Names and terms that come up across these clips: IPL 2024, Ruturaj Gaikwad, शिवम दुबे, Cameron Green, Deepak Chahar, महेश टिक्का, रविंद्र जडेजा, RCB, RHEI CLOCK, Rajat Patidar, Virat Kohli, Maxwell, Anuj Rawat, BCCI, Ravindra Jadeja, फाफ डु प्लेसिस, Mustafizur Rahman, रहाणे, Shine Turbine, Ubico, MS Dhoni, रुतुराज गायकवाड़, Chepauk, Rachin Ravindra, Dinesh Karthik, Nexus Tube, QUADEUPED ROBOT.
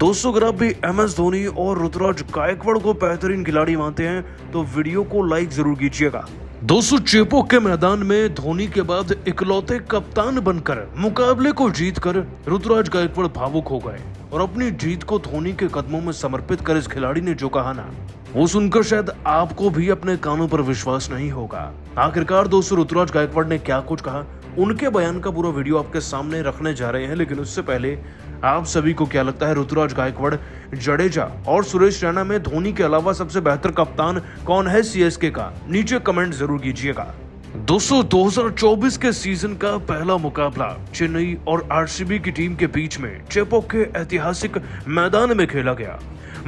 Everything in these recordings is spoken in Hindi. दोस्तों अगर आप भी MS धोनी और रुतुराज गायकवाड़ को बेहतरीन खिलाड़ी मानते हैं तो वीडियो को लाइक जरूर कीजिएगा। दोस्तों चेपौक के मैदान में धोनी के बाद इकलौते कप्तान बनकर मुकाबले को जीतकर रुतुराज गायकवाड़ भावुक हो गए और अपनी जीत को धोनी के कदमों में समर्पित कर इस खिलाड़ी ने जो कहा ना, वो सुनकर शायद आपको भी अपने कानों पर विश्वास नहीं होगा। आखिरकार दोस्तों रुतुराज गायकवाड़ ने क्या कुछ कहा, उनके बयान का पूरा वीडियो आपके सामने रखने जा रहे हैं, लेकिन उससे पहले आप सभी को क्या लगता है रुतुराज गायकवाड़, जडेजा और सुरेश रैना में धोनी के अलावा सबसे बेहतर कप्तान कौन है CSK का, नीचे कमेंट जरूर कीजिएगा। दोस्तों 2024 के सीजन का पहला मुकाबला चेन्नई और RCB की टीम के बीच में चेपौक के ऐतिहासिक मैदान में खेला गया।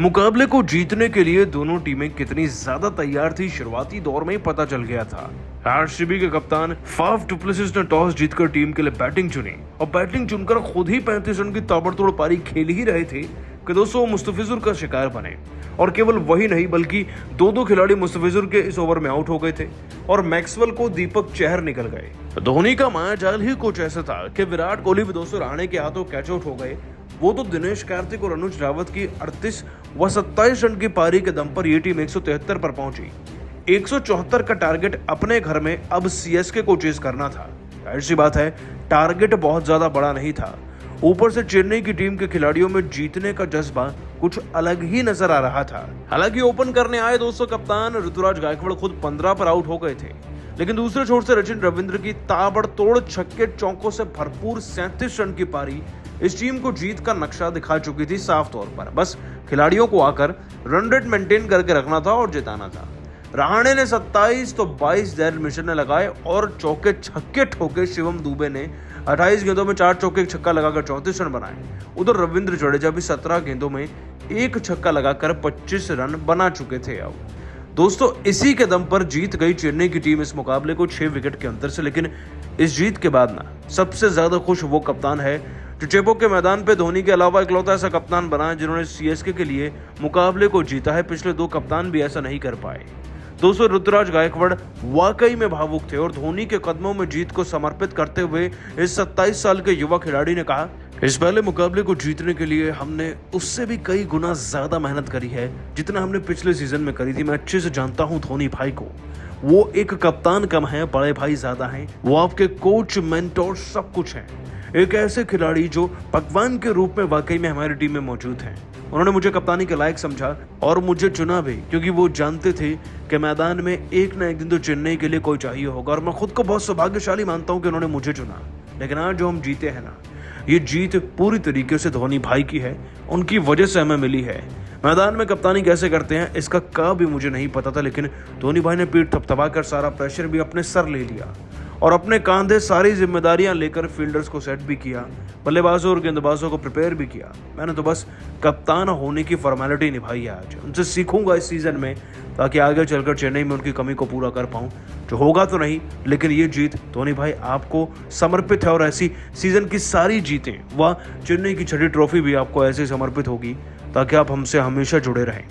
मुकाबले को जीतने के लिए दोनों टीमें कितनी ज्यादा तैयार थी शुरुआती दौर में ही पता चल गया था। RCB के कप्तान फाफ डु प्लेसिस ने टॉस जीतकर टीम के लिए बैटिंग चुनी और बैटिंग चुनकर खुद ही 35 रन की ताबड़तोड़ पारी खेल ही रहे थे कि दोस्तों मुस्तफिजुर का शिकार बने और केवल वही नहीं बल्कि दो खिलाड़ी मुस्तफिजुर के इस ओवर में आउट हो गए थे और मैक्सवेल को दीपक चहर निकल गए। धोनी का मायाजाल ही कुछ ऐसा था कि विराट कोहली भी दोस्तों राणे के हाथों कैच आउट हो गए। वो तो दिनेश कार्तिक और अनुज रावत की 38 व 27 रन की पारी के दम पर ये टीम 173 पर पहुंची। 174 का टारगेट अपने घर में अब CSK को चेज करना था। ऐसी बात है टारगेट बहुत ज्यादा बड़ा नहीं था, ऊपर से चेन्नई की टीम के खिलाड़ियों में जीतने का जज्बा कुछ अलग ही नजर आ रहा था। हालांकि ओपन करने आए दोस्तों कप्तान रुतुराज गायकवाड़ खुद 15 पर आउट हो गए थे, लेकिन दूसरे छोर से रचिन रविंद्र की ताबड़तोड़ छक्के चौकों से भरपूर 37 रन की पारी इस टीम को जीत का नक्शा दिखा चुकी थी। साफ तौर पर बस खिलाड़ियों को आकर रन रेट मेंटेन करके रखना था और जिताना था। रहाणे ने 27 तो 22 दैर मिशन ने लगाए और चौके छक्के ठोके। शिवम दुबे ने 28 गेंदों में 4 चौके छक्का लगाकर 34 रन बनाए। उधर रविंद्र जडेजा भी 17 गेंदों में 1 छक्का लगाकर 25 रन बना चुके थे। अब दोस्तों इसी के दम पर जीत गई चेन्नई की टीम इस मुकाबले को 6 विकेट के अंतर से। लेकिन इस जीत के बाद ना सबसे ज्यादा खुश वो कप्तान है जो चेपौक के मैदान पे धोनी के अलावा इकलौता ऐसा कप्तान बना जिन्होंने CSK के लिए मुकाबले को जीता है। पिछले 2 कप्तान भी ऐसा नहीं कर पाए। दोस्तों रुतुराज गायकवाड़ वाकई में भावुक थे और धोनी के कदमों में जीत को समर्पित करते हुए इस 27 साल के युवा खिलाड़ी ने कहा, इस पहले मुकाबले को जीतने के लिए हमने उससे भी कई गुना ज्यादा मेहनत करी है जितना हमने पिछले सीजन में करी थी। मैं अच्छे से जानता हूं धोनी भाई को, वो एक कप्तान कम है, बड़े भाई ज्यादा हैं, वो आपके कोच, मेंटोर, सब कुछ हैं। एक ऐसे खिलाड़ी जो भगवान के रूप में वाकई में हमारी टीम में मौजूद हैं। उन्होंने मुझे कप्तानी के लायक समझा और मुझे चुना भी, क्योंकि वो जानते थे कि मैदान में एक ना एक दिन तो चेन्नई के लिए कोई चाहिए होगा और मैं खुद को बहुत सौभाग्यशाली मानता हूँ कि उन्होंने मुझे चुना। लेकिन आज जो हम जीते हैं ना, ये जीत पूरी तरीके से धोनी भाई की है, उनकी वजह से हमें मिली है। मैदान में कप्तानी कैसे करते हैं इसका भी मुझे नहीं पता था, लेकिन धोनी भाई ने पीठ थपथपा कर सारा प्रेशर भी अपने सर ले लिया और अपने कांधे सारी जिम्मेदारियां लेकर फील्डर्स को सेट भी किया, बल्लेबाजों और गेंदबाजों को प्रिपेयर भी किया। मैंने तो बस कप्तान होने की फॉर्मेलिटी निभाई है। आज उनसे सीखूंगा इस सीजन में ताकि आगे चलकर चेन्नई में उनकी कमी को पूरा कर पाऊं, जो होगा तो नहीं, लेकिन ये जीत धोनी भाई आपको समर्पित है और ऐसी सीजन की सारी जीतें व चेन्नई की छठी ट्रॉफी भी आपको ऐसे समर्पित होगी ताकि आप हमसे हमेशा जुड़े रहें।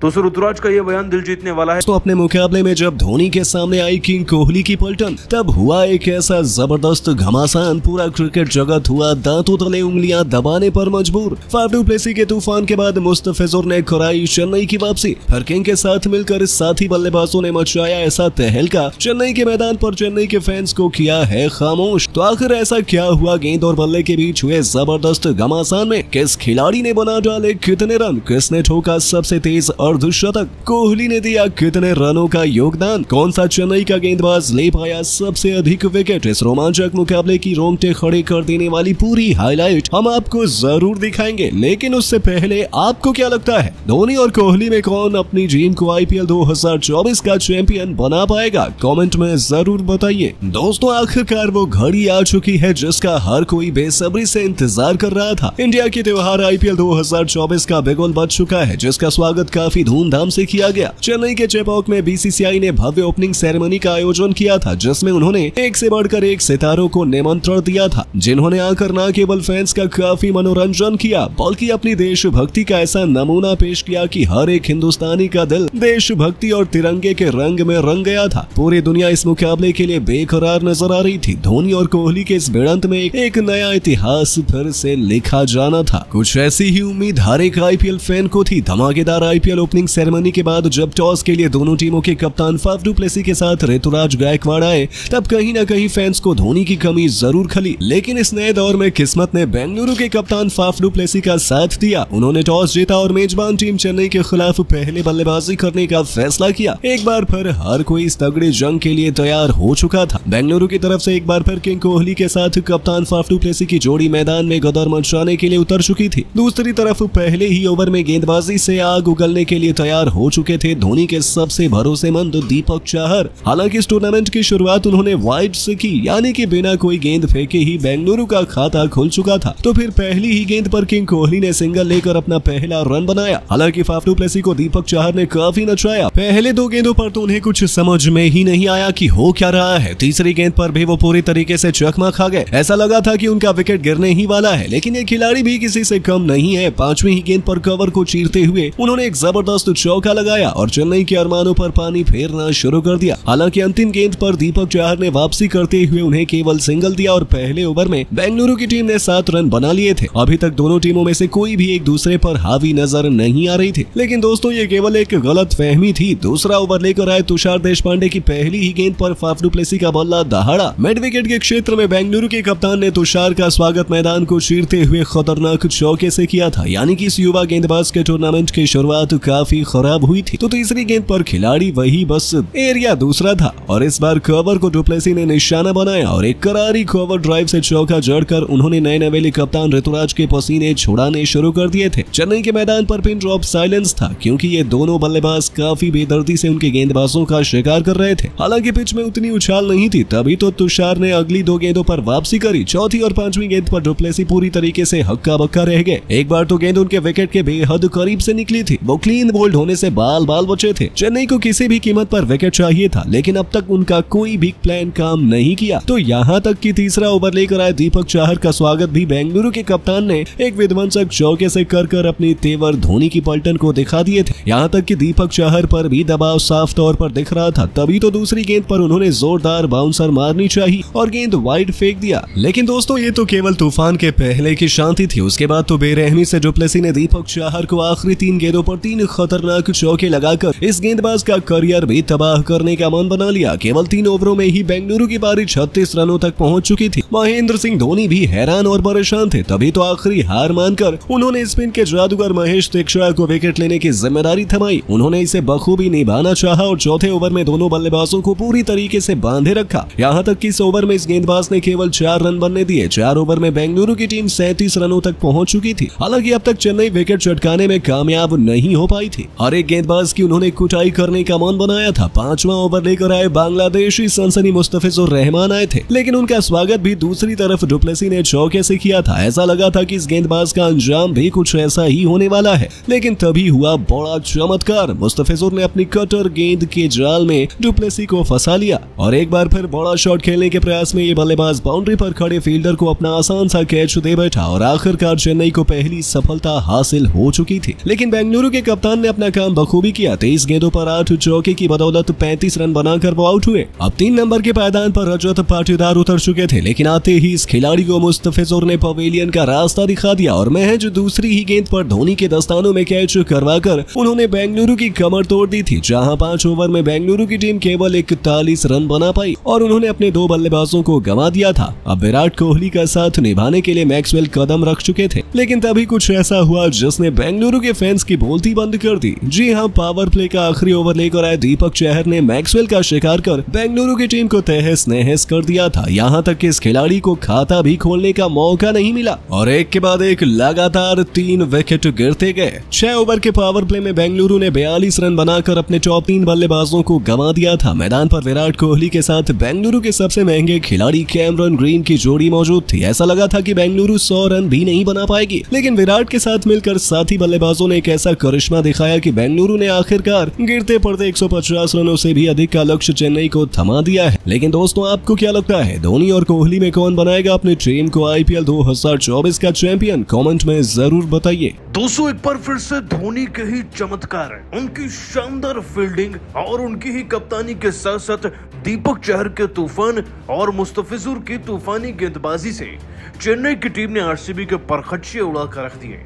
दोस्तों रुतुराज का ये बयान दिल जीतने वाला है। तो अपने मुकाबले में जब धोनी के सामने आई किंग कोहली की पलटन, तब हुआ एक ऐसा जबरदस्त घमासान, पूरा क्रिकेट जगत हुआ दांतों तले उंगलियां दबाने पर मजबूर। फाफ डु प्लेसिस के तूफान के बाद मुस्तफिजुर ने कराई चेन्नई की वापसी। हर किंग के साथ मिलकर साथी बल्लेबाजों ने मचाया ऐसा तहलका चेन्नई के मैदान पर, चेन्नई के फैंस को किया है खामोश। तो आखिर ऐसा क्या हुआ गेंद और बल्ले के बीच हुए जबरदस्त घमासान में? किस खिलाड़ी ने बना डाले कितने रन? किसने ठोका सबसे तेज अर्धशतक? कोहली ने दिया कितने रनों का योगदान? कौन सा चेन्नई का गेंदबाज ले पाया सबसे अधिक विकेट? इस रोमांचक मुकाबले की रोंगटे खड़े कर देने वाली पूरी हाईलाइट हम आपको जरूर दिखाएंगे, लेकिन उससे पहले आपको क्या लगता है धोनी और कोहली में कौन अपनी टीम को IPL 2024 का चैंपियन बना पाएगा? कॉमेंट में जरूर बताइए। दोस्तों आखिरकार वो घड़ी आ चुकी है जिसका हर कोई बेसब्री से इंतजार कर रहा था। इंडिया के त्योहार IPL 2024 का बिगुल बज चुका है, जिसका स्वागत काफी काफी धूमधाम से किया गया। चेन्नई के चेपौक में बीसीसीआई ने भव्य ओपनिंग सेरेमनी का आयोजन किया था, जिसमें उन्होंने एक से बढ़कर एक सितारों को निमंत्रण दिया था, जिन्होंने आकर न केवल फैंस का काफी मनोरंजन किया बल्कि अपनी देशभक्ति का ऐसा नमूना पेश किया कि हर एक हिंदुस्तानी का दिल देशभक्ति और तिरंगे के रंग में रंग गया था। पूरी दुनिया इस मुकाबले के लिए बेकरार नजर आ रही थी। धोनी और कोहली के इस भिड़ंत में एक नया इतिहास फिर से लिखा जाना था। कुछ ऐसी ही उम्मीद हर एक आईपीएल फैन को थी। धमाकेदार आईपीएल ओपनिंग सेरेमनी के बाद जब टॉस के लिए दोनों टीमों के कप्तान फाफ डू प्लेसी के साथ ऋतुराज गायकवाड़ आए, तब कहीं ना कहीं फैंस को धोनी की कमी जरूर खली, लेकिन इस नए दौर में किस्मत ने बेंगलुरु के कप्तान फाफ डू प्लेसी का साथ दिया। उन्होंने टॉस जीता और मेजबान टीम चेन्नई के खिलाफ पहले बल्लेबाजी करने का फैसला किया। एक बार फिर हर कोई इस तगड़ी जंग के लिए तैयार हो चुका था। बेंगलुरु की तरफ से एक बार फिर किंग कोहली के साथ कप्तान फाफ डू प्लेसी की जोड़ी मैदान में गदर मचाने के लिए उतर चुकी थी। दूसरी तरफ पहले ही ओवर में गेंदबाजी से आग उगलने के लिए तैयार हो चुके थे धोनी के सबसे भरोसेमंद दीपक चाहर। हालांकि इस टूर्नामेंट की शुरुआत उन्होंने वाइड से की, यानी कि बिना कोई गेंद फेंके ही बेंगलुरु का खाता खुल चुका था। तो फिर पहली ही गेंद पर किंग कोहली ने सिंगल लेकर अपना पहला रन बनाया। हालांकि फाफ डू प्लेसी को दीपक चाहर ने काफी नचाया। पहले दो गेंदों पर तो उन्हें कुछ समझ में ही नहीं आया कि हो क्या रहा है। तीसरी गेंद पर भी वो पूरी तरीके से चकमा खा गए। ऐसा लगा था कि उनका विकेट गिरने ही वाला है, लेकिन ये खिलाड़ी भी किसी से कम नहीं है। पांचवी ही गेंद पर कवर को चीरते हुए उन्होंने एक जबरदस्त चौका लगाया और चेन्नई के अरमानों पर पानी फेरना शुरू कर दिया। हालांकि अंतिम गेंद पर दीपक चाहर ने वापसी करते हुए उन्हें केवल सिंगल दिया और पहले ओवर में बेंगलुरु की टीम ने 7 रन बना लिए थे। अभी तक दोनों टीमों में से कोई भी एक दूसरे पर हावी नजर नहीं आ रही थी, लेकिन दोस्तों ये केवल एक गलत फहमी थी। दूसरा ओवर लेकर आए तुषार देशपांडे की पहली ही गेंद पर फाफ डू प्लेसी का बल्ला दहाड़ा। मिड विकेट के क्षेत्र में बेंगलुरु के कप्तान ने तुषार का स्वागत मैदान को चीरते हुए खतरनाक चौके से किया था, यानी कि इस युवा गेंदबाज के टूर्नामेंट की शुरुआत काफी खराब हुई थी। तो तीसरी गेंद पर खिलाड़ी वही, बस एरिया दूसरा था और इस बार कवर को डू प्लेसी ने निशाना बनाया और एक करारी कवर ड्राइव से चौका जड़कर उन्होंने नए नवेले कप्तान ऋतुराज के पसीने छुड़ाने शुरू कर दिए थे। चेन्नई के मैदान पर पिन ड्रॉप साइलेंस था, क्योंकि ये दोनों बल्लेबाज काफी बेदर्दी से उनके गेंदबाजों का शिकार कर रहे थे। हालांकि पिच में उतनी उछाल नहीं थी, तभी तो तुषार ने अगली दो गेंदों पर वापसी करी। चौथी और पांचवी गेंद पर डू प्लेसी पूरी तरीके से हक्का बक्का रह गए। एक बार तो गेंद उनके विकेट के बेहद करीब से निकली थी। वो क्लीन बोल्ड होने से बाल बाल बचे थे। चेन्नई को किसी भी कीमत पर विकेट चाहिए था, लेकिन अब तक उनका कोई भी प्लान काम नहीं किया। तो यहाँ तक कि तीसरा ओवर लेकर आए दीपक चाहर का स्वागत भी बेंगलुरु के कप्तान ने एक विध्वंसक चौके से कर अपने तेवर धोनी की पलटन को दिखा दिए थे। यहाँ तक कि दीपक चाहर पर भी दबाव साफ तौर पर दिख रहा था। तभी तो दूसरी गेंद पर उन्होंने जोरदार बाउंसर मारनी चाहिए और गेंद वाइड फेंक दिया। लेकिन दोस्तों ये तो केवल तूफान के पहले की शांति थी। उसके बाद तो बेरहमी से डू प्लेसी ने दीपक चाहर को आखिरी 3 गेंदों पर 3 खतरनाक चौके लगाकर इस गेंदबाज का करियर भी तबाह करने का मन बना लिया। केवल 3 ओवरों में ही बेंगलुरु की पारी 36 रनों तक पहुंच चुकी थी। महेंद्र सिंह धोनी भी हैरान और परेशान थे। तभी तो आखिरी हार मानकर उन्होंने स्पिन के जादूगर महेश टिक्का को विकेट लेने की जिम्मेदारी थमाई। उन्होंने इसे बखूबी निभाना चाहा और चौथे ओवर में दोनों बल्लेबाजों को पूरी तरीके से बांधे रखा। यहाँ तक कि इस ओवर में इस गेंदबाज ने केवल 4 रन बनने दिए। 4 ओवर में बेंगलुरु की टीम 37 रनों तक पहुंच चुकी थी। हालांकि अब तक चेन्नई विकेट चटकाने में कामयाब नहीं हो पाई थी। हर एक गेंदबाज की उन्होंने कुटाई करने का मन बनाया था। 5वां ओवर लेकर आए बांग्लादेशी सनसनी मुस्तफिजुर रहमान आए थे, लेकिन उनका स्वागत भी दूसरी तरफ डू प्लेसी ने चौके से किया था। ऐसा लगा था कि इस गेंदबाज का अंजाम भी कुछ ऐसा ही होने वाला है, लेकिन तभी हुआ बड़ा चमत्कार। मुस्तफिजुर ने अपनी कटर गेंद के जाल में डू प्लेसी को फंसा लिया और एक बार फिर बड़ा शॉट खेलने के प्रयास में ये बल्लेबाज बाउंड्री पर खड़े फील्डर को अपना आसान सा कैच दे बैठा और आखिरकार चेन्नई को पहली सफलता हासिल हो चुकी थी। लेकिन बेंगलुरु के कप्तान ने अपना काम बखूबी किया। 23 गेंदों पर 8 चौके की बदौलत 35 रन बनाकर वो आउट हुए। अब 3 नंबर के पायदान पर रजत पाटीदार उतर चुके थे, लेकिन आते ही इस खिलाड़ी को मुस्तफिजुर ने पवेलियन का रास्ता दिखा दिया और महज दूसरी ही गेंद पर धोनी के दस्तानों में कैच करवाकर उन्होंने बेंगलुरु की कमर तोड़ दी थी। जहां 5 ओवर में बेंगलुरु की टीम केवल 41 रन बना पाई और उन्होंने अपने 2 बल्लेबाजों को गंवा दिया था। अब विराट कोहली का साथ निभाने के लिए मैक्सवेल कदम रख चुके थे, लेकिन तभी कुछ ऐसा हुआ जिसने बेंगलुरु के फैंस की बोलती बंद कर दी। जी हाँ, पावर प्ले का आखिरी ओवर लेकर आए दीपक चहर ने मैक्सवेल का शिकार कर बेंगलुरु की टीम को तहस नहस कर दिया था। यहाँ तक कि इस खिलाड़ी को खाता भी खोलने का मौका नहीं मिला और एक के बाद एक लगातार 3 विकेट गिरते गए। 6 ओवर के पावर प्ले में बेंगलुरु ने 42 रन बनाकर अपने टॉप 3 बल्लेबाजों को गंवा दिया था। मैदान पर विराट कोहली के साथ बेंगलुरु के सबसे महंगे खिलाड़ी कैमरन ग्रीन की जोड़ी मौजूद थी। ऐसा लगा था कि बेंगलुरु 100 रन भी नहीं बना पाएगी, लेकिन विराट के साथ मिलकर साथी बल्लेबाजों ने एक ऐसा करिश्मा दिखाया कि बेंगलुरु ने आखिरकार गिरते पड़ते 150 रनों से भी अधिक का लक्ष्य चेन्नई को थमा दिया है। लेकिन दोस्तों आपको क्या लगता है धोनी और कोहली में कौन बनाएगा अपनी टीम को IPL 2024 का चैंपियन? कमेंट में जरूर बताइए। 201 पर फिर से धोनी के ही चमत्कार है, उनकी शानदार फील्डिंग और उनकी ही कप्तानी के साथ साथ दीपक चहर के तूफान और मुस्तफिजुर की तूफानी गेंदबाजी से चेन्नई की टीम ने RCB के परखच्चे उड़ा कर रख दिए।